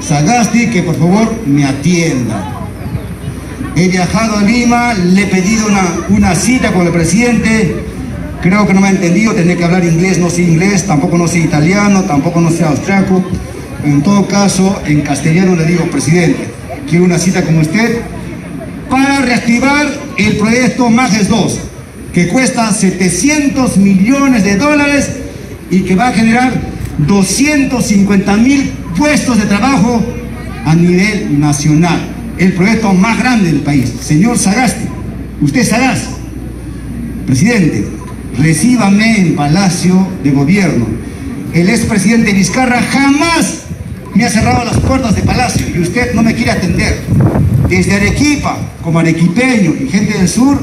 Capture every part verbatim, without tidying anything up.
Sagasti que por favor me atienda. He viajado a Lima, le he pedido una, una cita con el presidente, creo que no me ha entendido, tendré que hablar inglés, no sé inglés, tampoco no sé italiano, tampoco no sé austriaco. En todo caso, en castellano le digo, presidente, quiero una cita con usted para reactivar el proyecto Majes dos, que cuesta setecientos millones de dólares y que va a generar doscientos cincuenta mil puestos de trabajo a nivel nacional. El proyecto más grande del país. Señor Sagasti, usted Sagasti, presidente, recíbame en Palacio de Gobierno. El expresidente Vizcarra jamás me ha cerrado las puertas de Palacio y usted no me quiere atender. Desde Arequipa, como arequipeño y gente del sur,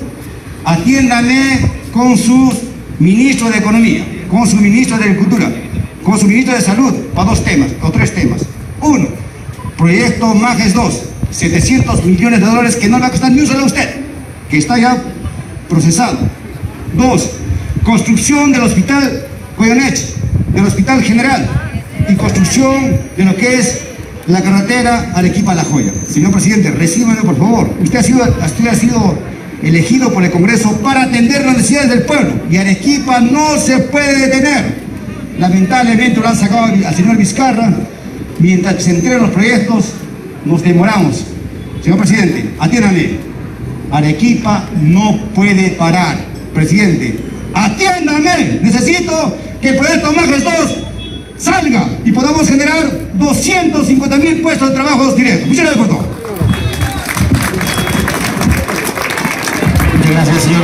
atiéndame con sus ministros de Economía, con su ministro de Agricultura, con su ministro de Salud, para dos temas, o tres temas. Uno, proyecto Majes dos, setecientos millones de dólares que no le va a costar ni un solo a usted, que está ya procesado. Dos, construcción del hospital Coyonech, del hospital general, y construcción de lo que es la carretera Arequipa-La Joya. Señor presidente, recíbalo por favor. Usted ha sido, usted ha sido elegido por el Congreso para atender las necesidades del pueblo, y Arequipa no se puede detener. Lamentablemente lo han sacado al señor Vizcarra. Mientras que se entreguen los proyectos, nos demoramos. Señor presidente, atiéndame. Arequipa no puede parar. Presidente, atiéndame. Necesito que el proyecto Majes dos salga y podamos generar doscientos cincuenta mil puestos de trabajo directos. Muchas gracias por todo. Muchas gracias, señor.